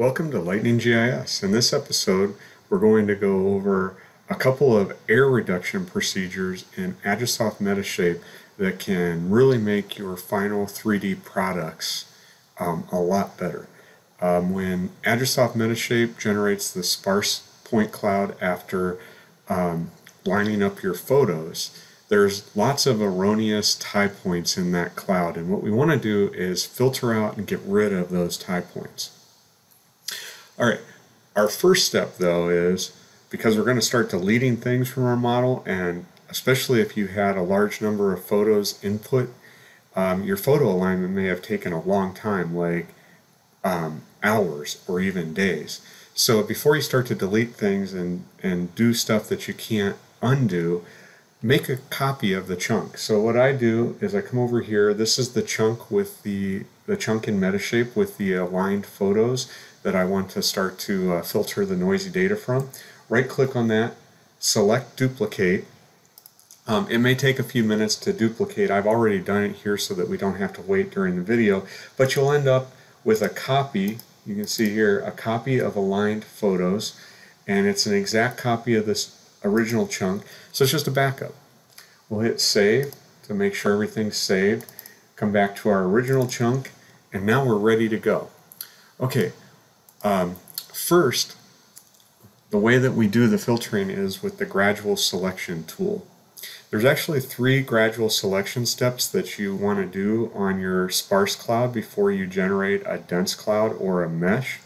Welcome to Lightning GIS. In this episode, we're going to go over a couple of error reduction procedures in Agisoft Metashape that can really make your final 3D products a lot better. When Agisoft Metashape generates the sparse point cloud after lining up your photos, there's lots of erroneous tie points in that cloud, and what we want to do is filter out and get rid of those tie points. All right, our first step though is, because we're going to start deleting things from our model, and especially if you had a large number of photos input, your photo alignment may have taken a long time, like hours or even days. So before you start to delete things and do stuff that you can't undo, make a copy of the chunk. So what I do is I come over here. This is the chunk with the chunk in Metashape with the aligned photos that I want to start to filter the noisy data from. Right click on that, select duplicate. It may take a few minutes to duplicate. I've already done it here so that we don't have to wait during the video, but you'll end up with a copy. You can see here a copy of aligned photos, and it's an exact copy of this original chunk, so it's just a backup. We'll hit save to make sure everything's saved, come back to our original chunk, and now we're ready to go. Okay, first, the way that we do the filtering is with the gradual selection tool. There's actually three gradual selection steps that you want to do on your sparse cloud before you generate a dense cloud or a mesh.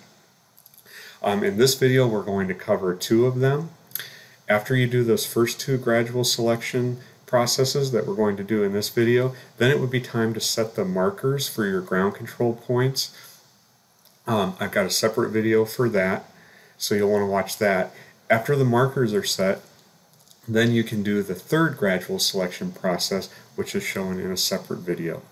In this video we're going to cover two of them. After you do those first two gradual selection processes that we're going to do in this video, then it would be time to set the markers for your ground control points. I've got a separate video for that, so you'll want to watch that. After the markers are set, then you can do the third gradual selection process, which is shown in a separate video.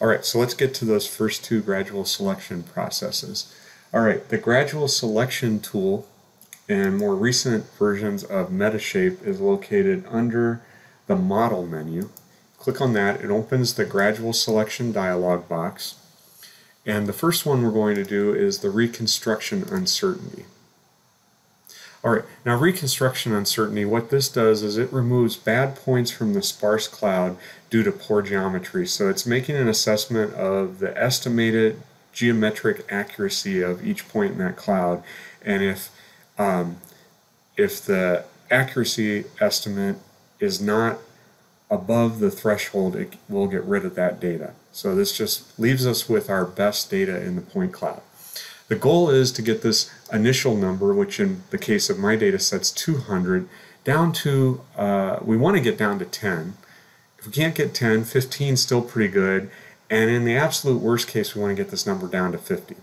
Alright, so let's get to those first two gradual selection processes. Alright, the gradual selection tool and more recent versions of Metashape is located under the Model menu. Click on that, it opens the Gradual Selection dialog box. And the first one we're going to do is the Reconstruction Uncertainty. Alright, now Reconstruction Uncertainty, what this does is it removes bad points from the sparse cloud due to poor geometry. So it's making an assessment of the estimated geometric accuracy of each point in that cloud, and if the accuracy estimate is not above the threshold, it will get rid of that data. So this just leaves us with our best data in the point cloud. The goal is to get this initial number, which in the case of my data set's 200, down to, we want to get down to 10. If we can't get 10, 15 is still pretty good, and in the absolute worst case we want to get this number down to 50.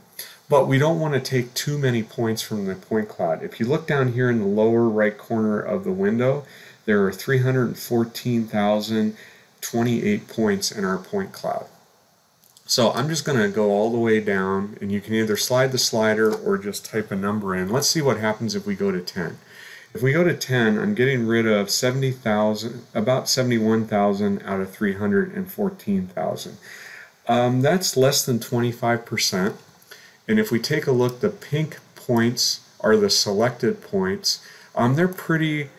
But we don't want to take too many points from the point cloud. If you look down here in the lower right corner of the window, there are 314,028 points in our point cloud. So I'm just going to go all the way down, and you can either slide the slider or just type a number in. Let's see what happens if we go to 10. If we go to 10, I'm getting rid of 70,000, about 71,000 out of 314,000. That's less than 25%. And if we take a look, the pink points are the selected points. They're pretty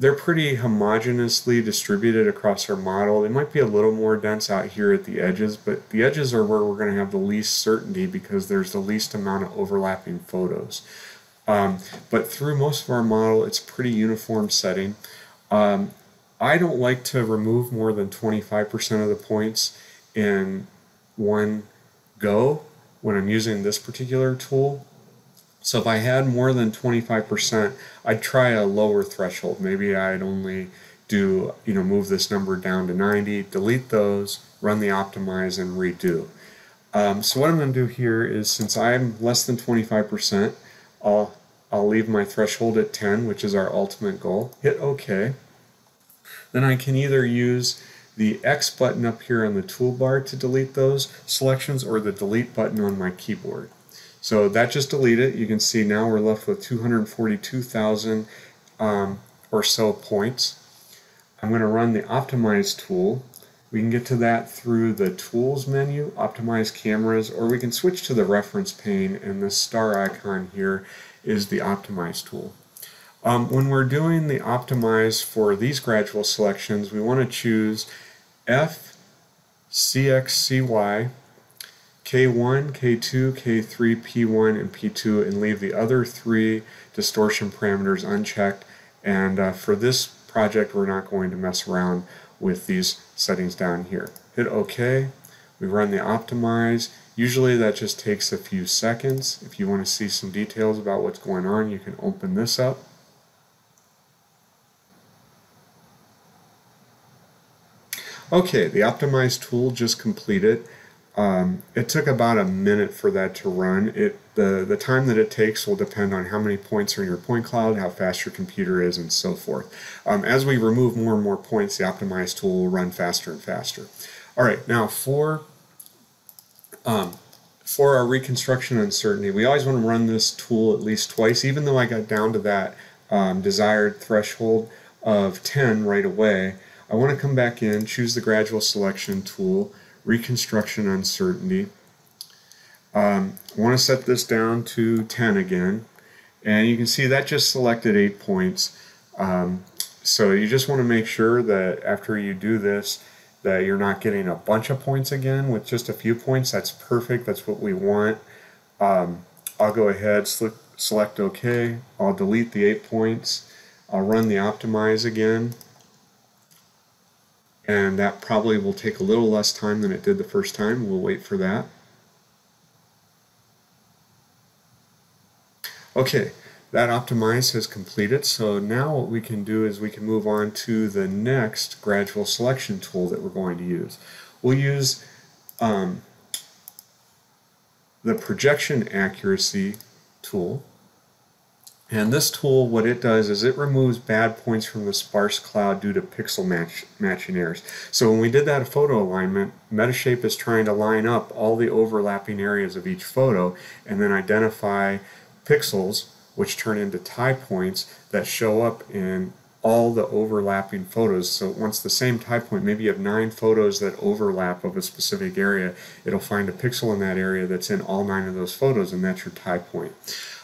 homogeneously distributed across our model. They might be a little more dense out here at the edges, but the edges are where we're going to have the least certainty because there's the least amount of overlapping photos. But through most of our model, it's a pretty uniform setting. I don't like to remove more than 25% of the points in one go when I'm using this particular tool. So if I had more than 25%, I'd try a lower threshold. Maybe I'd only do, move this number down to 90, delete those, run the optimize, and redo. So what I'm going to do here is, since I'm less than 25%, I'll leave my threshold at 10, which is our ultimate goal. Hit OK. Then I can either use the X button up here on the toolbar to delete those selections, or the delete button on my keyboard. So that just deleted it. You can see now we're left with 242,000 or so points. I'm going to run the optimize tool We can get to that through the Tools menu, Optimize Cameras, or we can switch to the reference pane, and this star icon here is the Optimize tool. When we're doing the Optimize for these gradual selections, we want to choose F, CX, CY, K1, K2, K3, P1, and P2, and leave the other three distortion parameters unchecked. And for this project, we're not going to mess around with these settings down here. Hit OK. We run the Optimize. Usually that just takes a few seconds. If you want to see some details about what's going on, you can open this up. Okay, the Optimize tool just completed. It took about a minute for that to run. The time that it takes will depend on how many points are in your point cloud, how fast your computer is, and so forth. As we remove more and more points, the Optimize tool will run faster and faster. All right, now for our reconstruction uncertainty, we always want to run this tool at least twice, even though I got down to that desired threshold of 10 right away. I want to come back in, choose the gradual selection tool, reconstruction uncertainty. I want to set this down to 10 again, and you can see that just selected 8 points. So you just want to make sure that after you do this that you're not getting a bunch of points again. With just a few points, that's perfect, that's what we want. I'll go ahead, select OK, I'll delete the 8 points, I'll run the Optimize again. And that probably will take a little less time than it did the first time. We'll wait for that. Okay, that Optimize has completed. So now what we can do is we can move on to the next gradual selection tool that we're going to use. We'll use the projection accuracy tool. And this tool, what it does is it removes bad points from the sparse cloud due to pixel matching errors. So when we did that photo alignment, Metashape is trying to line up all the overlapping areas of each photo and then identify pixels, which turn into tie points that show up in all the overlapping photos. So once the same tie point, maybe you have 9 photos that overlap of a specific area, it'll find a pixel in that area that's in all 9 of those photos, and that's your tie point.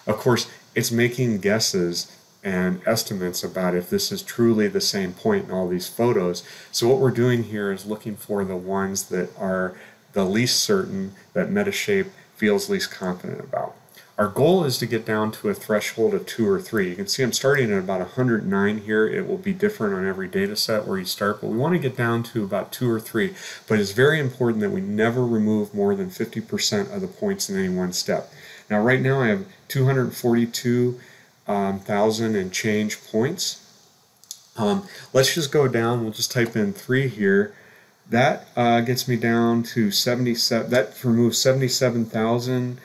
Of course, it's making guesses and estimates about if this is truly the same point in all these photos. So what we're doing here is looking for the ones that are the least certain, that Metashape feels least confident about. Our goal is to get down to a threshold of 2 or 3. You can see I'm starting at about 109 here. It will be different on every data set where you start, but we want to get down to about 2 or 3. But it's very important that we never remove more than 50% of the points in any one step. Now right now I have 242,000 and change points. Let's just go down, we'll just type in 3 here. That gets me down to 77, that removes 77,000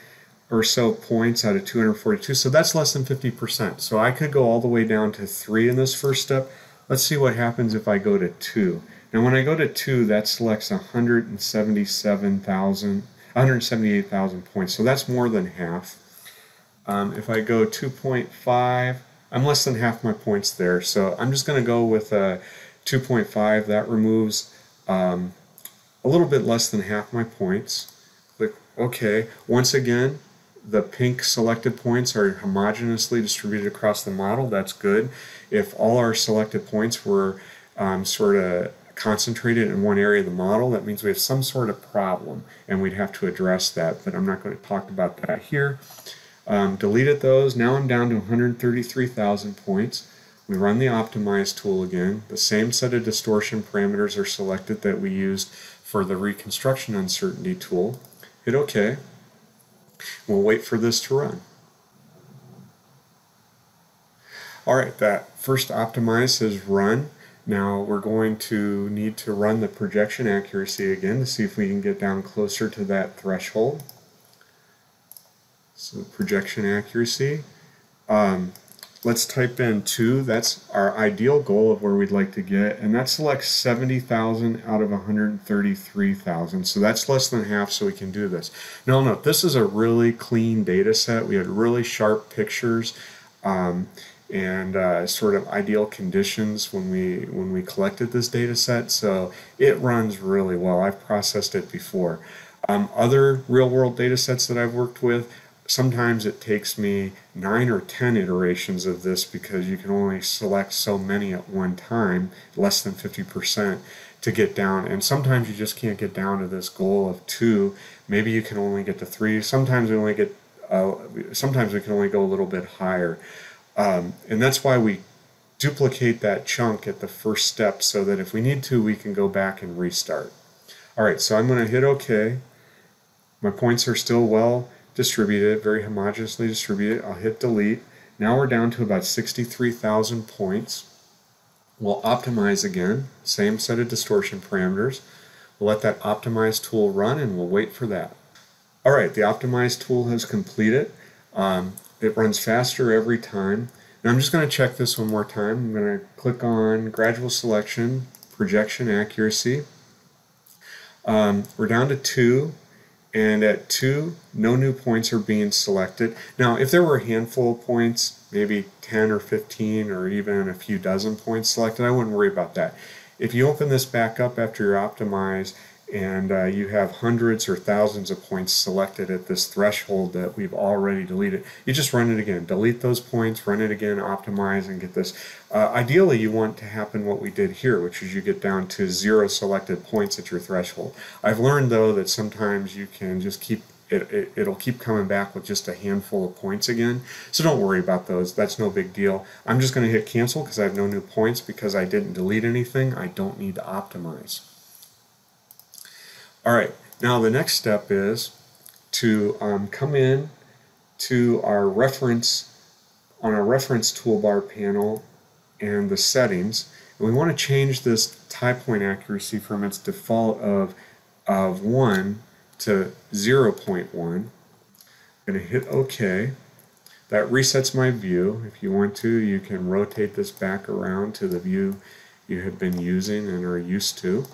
or so points out of 242, so that's less than 50%. So I could go all the way down to 3 in this first step. Let's see what happens if I go to 2. Now when I go to 2, that selects 178,000 points, so that's more than half. If I go 2.5, I'm less than half my points there, so I'm just going to go with 2.5. That removes a little bit less than half my points. Click OK. Once again, the pink selected points are homogeneously distributed across the model. That's good. If all our selected points were sort of concentrated in one area of the model, that means we have some sort of problem and we'd have to address that, but I'm not going to talk about that here. Deleted those. Now I'm down to 133,000 points. We run the Optimize tool again. The same set of distortion parameters are selected that we used for the reconstruction uncertainty tool. Hit OK. We'll wait for this to run. Alright, that first Optimize is run. Now we're going to need to run the projection accuracy again to see if we can get down closer to that threshold. So projection accuracy, let's type in 2, that's our ideal goal of where we'd like to get, and that selects 70,000 out of 133,000, so that's less than half, so we can do this. Now note, this is a really clean data set, we had really sharp pictures, and sort of ideal conditions when we collected this data set, so it runs really well. I've processed it before. Other real-world data sets that I've worked with, sometimes it takes me 9 or 10 iterations of this because you can only select so many at one time, less than 50%, to get down. And sometimes you just can't get down to this goal of 2. Maybe you can only get to 3. Sometimes we only get. Sometimes we can only go a little bit higher. And that's why we duplicate that chunk at the first step, so that if we need to, we can go back and restart. All right, so I'm going to hit OK. My points are still well distributed, very homogeneously distributed. I'll hit delete. Now we're down to about 63,000 points. We'll optimize again, same set of distortion parameters. We'll let that optimize tool run, and we'll wait for that. All right, the optimize tool has completed. It runs faster every time. Now I'm just going to check this one more time. I'm going to click on gradual selection, projection accuracy. We're down to 2, and at 2, no new points are being selected. Now, if there were a handful of points, maybe 10 or 15 or even a few dozen points selected, I wouldn't worry about that. If you open this back up after you're optimized, and you have hundreds or thousands of points selected at this threshold that we've already deleted, you just run it again. Delete those points, run it again, optimize, and get this. Ideally, you want to happen what we did here, which is you get down to 0 selected points at your threshold. I've learned, though, that sometimes you can just keep, it'll keep coming back with just a handful of points again. So don't worry about those. That's no big deal. I'm just going to hit cancel because I have no new points because I didn't delete anything. I don't need to optimize. Alright, now the next step is to come in to our reference, on our reference toolbar panel and the settings, and we want to change this tie point accuracy from its default of 1 to 0.1. I'm going to hit OK. That resets my view. If you want to, you can rotate this back around to the view you have been using and are used to.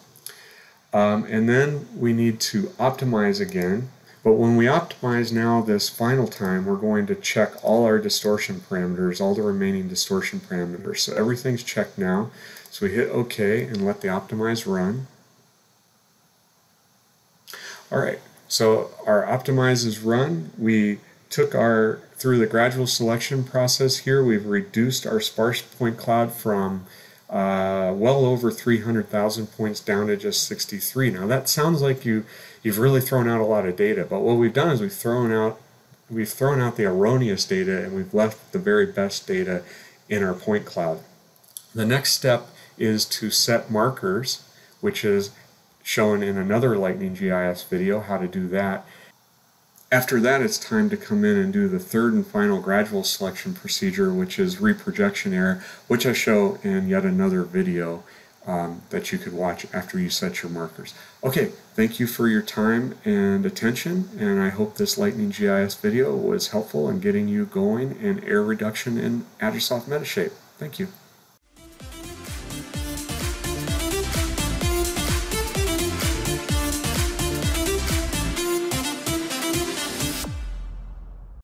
And then we need to optimize again, but when we optimize now this final time, we're going to check all our distortion parameters, all the remaining distortion parameters. So everything's checked now. So we hit OK and let the optimize run. Alright, so our optimize is run. We took our, through the gradual selection process here, we've reduced our sparse point cloud from well over 300,000 points down to just 63. Now that sounds like you've really thrown out a lot of data, but what we've done is we've thrown out the erroneous data, and we've left the very best data in our point cloud. The next step is to set markers, which is shown in another Lightning GIS video, how to do that. After that, it's time to come in and do the third and final gradual selection procedure, which is reprojection error, which I show in yet another video that you could watch after you set your markers. Okay, thank you for your time and attention, and I hope this Lightning GIS video was helpful in getting you going in error reduction in Agisoft Metashape. Thank you.